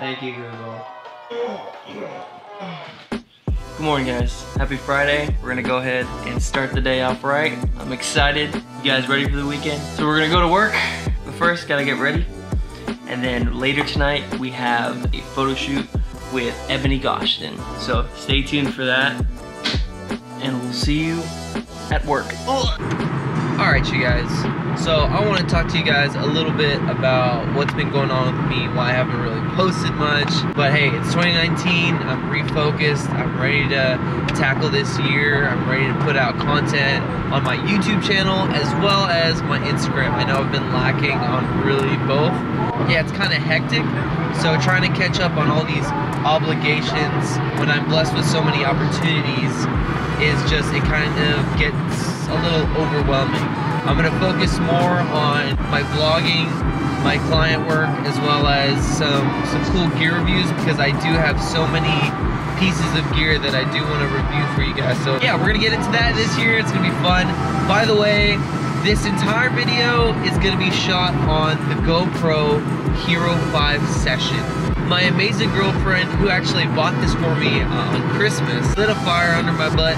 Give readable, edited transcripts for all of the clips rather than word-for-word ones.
Thank you, Google. Good morning, guys. Happy Friday. We're gonna go ahead and start the day off right. I'm excited. You guys ready for the weekend? So we're gonna go to work, but first gotta get ready. And then later tonight, we have a photo shoot with Ebony Goshton. So stay tuned for that. And we'll see you at work. Alright, you guys. So I want to talk to you guys a little bit about what's been going on with me, why I haven't really posted much. But hey, it's 2019. I'm refocused. I'm ready to tackle this year. I'm ready to put out content on my YouTube channel as well as my Instagram. I know I've been lacking on really both. Yeah, it's kind of hectic, so trying to catch up on all these obligations when I'm blessed with so many opportunities is just, it kind of gets a little overwhelming. I'm going to focus more on my vlogging, my client work, as well as some cool gear reviews, because I do have so many pieces of gear that I do want to review for you guys. So yeah, we're going to get into that this year. It's going to be fun. By the way, this entire video is going to be shot on the GoPro Hero 5 Session. My amazing girlfriend, who actually bought this for me on Christmas, lit a fire under my butt,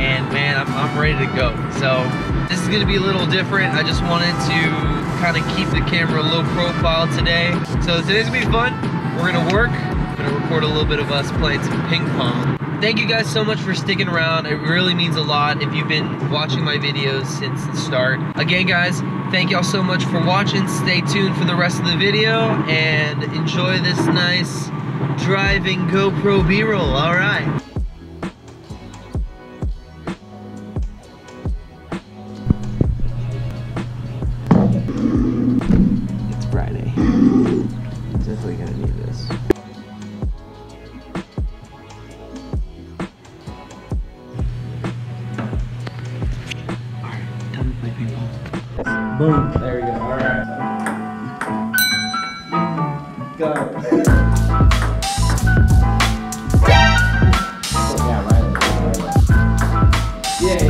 and man, I'm ready to go. So this is going to be a little different. I just wanted to kind of keep the camera low profile today. So today's going to be fun. We're going to work. I'm going to record a little bit of us playing some ping pong. Thank you guys so much for sticking around. It really means a lot if you've been watching my videos since the start. Again, guys, thank y'all so much for watching. Stay tuned for the rest of the video and enjoy this nice driving GoPro B-roll. All right. It's Friday. Definitely gonna need this. Boom. There we go. All right. Go. Yeah, right. Yeah,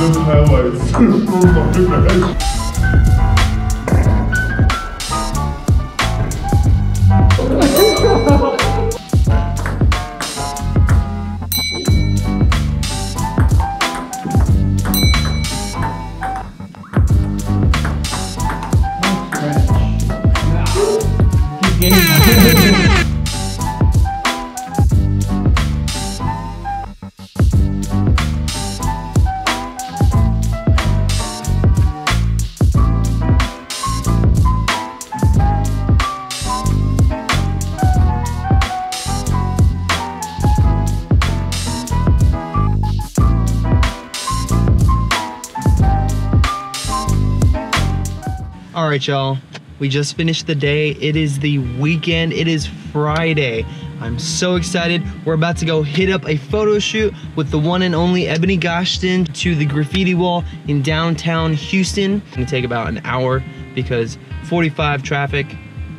Just highlights. Alright, y'all, we just finished the day. It is the weekend. It is Friday. I'm so excited. We're about to go hit up a photo shoot with the one and only Ebony Goshton to the graffiti wall in downtown Houston. It's gonna take about an hour because 45 traffic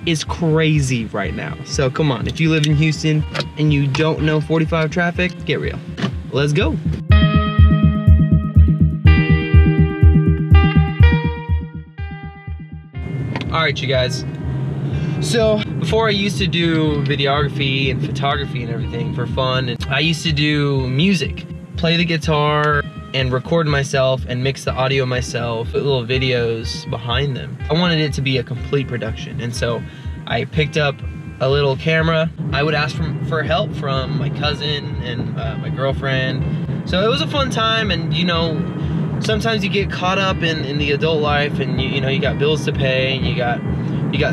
is crazy right now. So come on, if you live in Houston and you don't know 45 traffic, get real. Let's go. Alright, you guys, so before I used to do videography and photography and everything for fun, and I used to do music, play the guitar and record myself and mix the audio myself, put little videos behind them. I wanted it to be a complete production, and so I picked up a little camera. I would ask for help from my cousin and my girlfriend, so it was a fun time. And you know, sometimes you get caught up in the adult life, and you know, you got bills to pay, and you got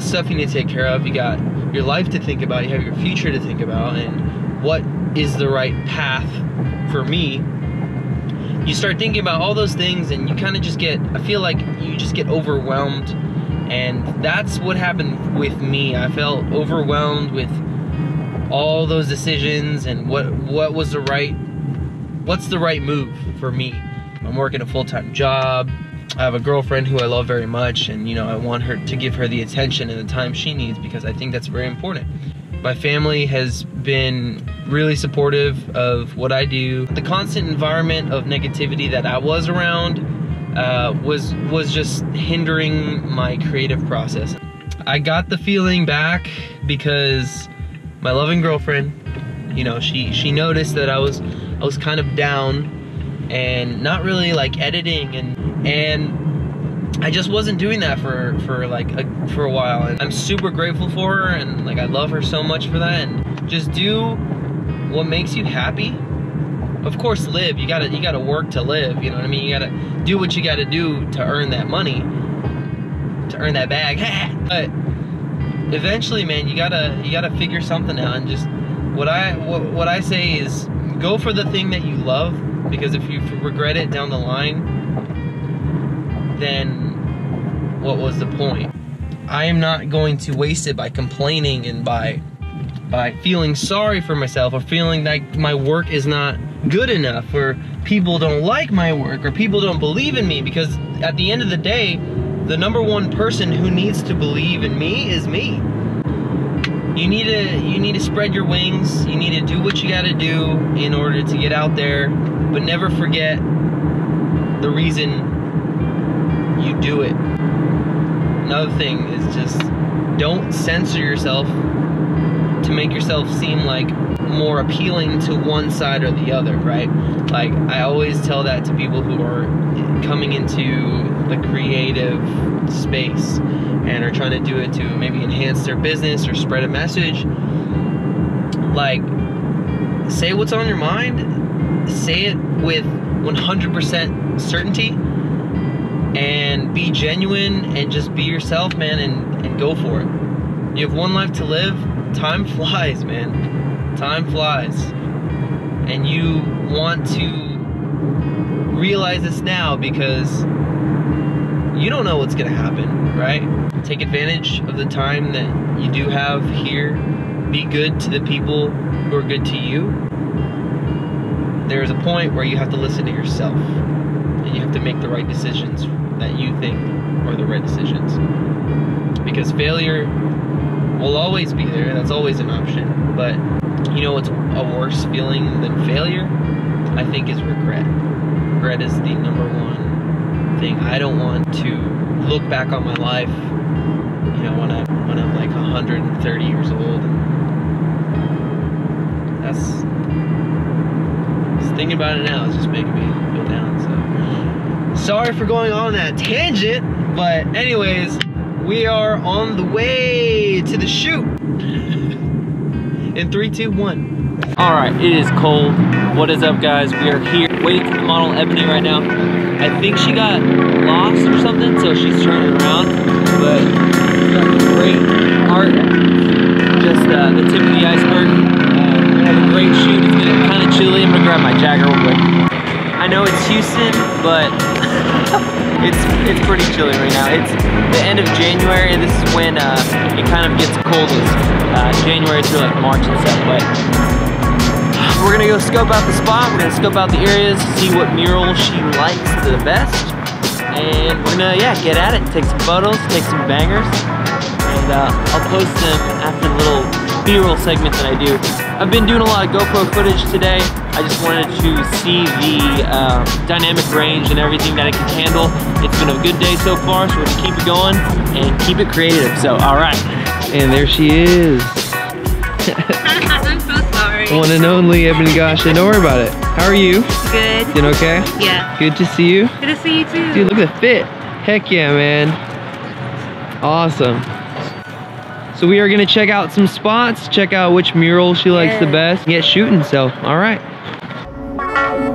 stuff you need to take care of, you got your life to think about, you have your future to think about, and what is the right path for me. You start thinking about all those things, and you kind of just get, I feel like you just get overwhelmed, and that's what happened with me. I felt overwhelmed with all those decisions and what was the right what's the right move for me? I'm working a full-time job. I have a girlfriend who I love very much, and you know, I want her to give her the attention and the time she needs because I think that's very important. My family has been really supportive of what I do. The constant environment of negativity that I was around was just hindering my creative process. I got the feeling back because my loving girlfriend, you know, she noticed that I was kind of down and not really like editing, and I just wasn't doing that for a while. And I'm super grateful for her, and like I love her so much for that. And just do what makes you happy. Of course, live. You gotta work to live. You know what I mean? You gotta do what you gotta do to earn that money, to earn that bag. But eventually, man, you gotta figure something out. And just what I say is go for the thing that you love, because if you regret it down the line, then what was the point? I am not going to waste it by complaining and by feeling sorry for myself, or feeling like my work is not good enough, or people don't like my work, or people don't believe in me, because at the end of the day, the number one person who needs to believe in me is me. You need to spread your wings, you need to do what you gotta do in order to get out there, but never forget the reason you do it. Another thing is just don't censor yourself to make yourself seem like more appealing to one side or the other, right? Like I always tell that to people who are coming into the creative space and are trying to do it to maybe enhance their business or spread a message. Like, say what's on your mind, say it with 100% certainty, and be genuine and just be yourself, man, and go for it. You have one life to live. Time flies, man. Time flies. And you want to realize this now because you don't know what's gonna happen, right? Take advantage of the time that you do have here. Be good to the people who are good to you. There's a point where you have to listen to yourself and you have to make the right decisions that you think are the right decisions. Because failure will always be there, that's always an option, but you know what's a worse feeling than failure? I think is regret. Regret is the number one thing. I don't want to look back on my life, you know, when I'm like 130 years old. Just thinking about it now is just making me feel down, so. Sorry for going on that tangent, but anyways, we are on the way to the shoot. In 3, 2, 1. All right, it is cold. What is up, guys? We are here waiting for the model Ebony right now. I think she got lost or something, so she's turning around. But great art, just the tip of the iceberg. We have a great shoot. It's getting kind of chilly. I'm gonna grab my jacket real quick. I know it's Houston, but it's pretty chilly right now. It's the end of January, and this is when it kind of gets coldest. January through like March and stuff, but we're gonna go scope out the spot, we're gonna scope out the areas, see what mural she likes the best, and we're gonna, yeah, get at it, take some photos, take some bangers, and I'll post them after the little B-roll segment that I do. I've been doing a lot of GoPro footage today. I just wanted to see the dynamic range and everything that it can handle. It's been a good day so far, so we're gonna keep it going and keep it creative, so all right. And there she is. I'm so sorry. One and only Evan Goshen. Don't worry about it. How are you? Good. Doing okay? Yeah. Good to see you. Good to see you too. Dude, look at the fit. Heck yeah, man. Awesome. So we are gonna check out some spots, check out which mural she likes the best, and get shooting, so all right.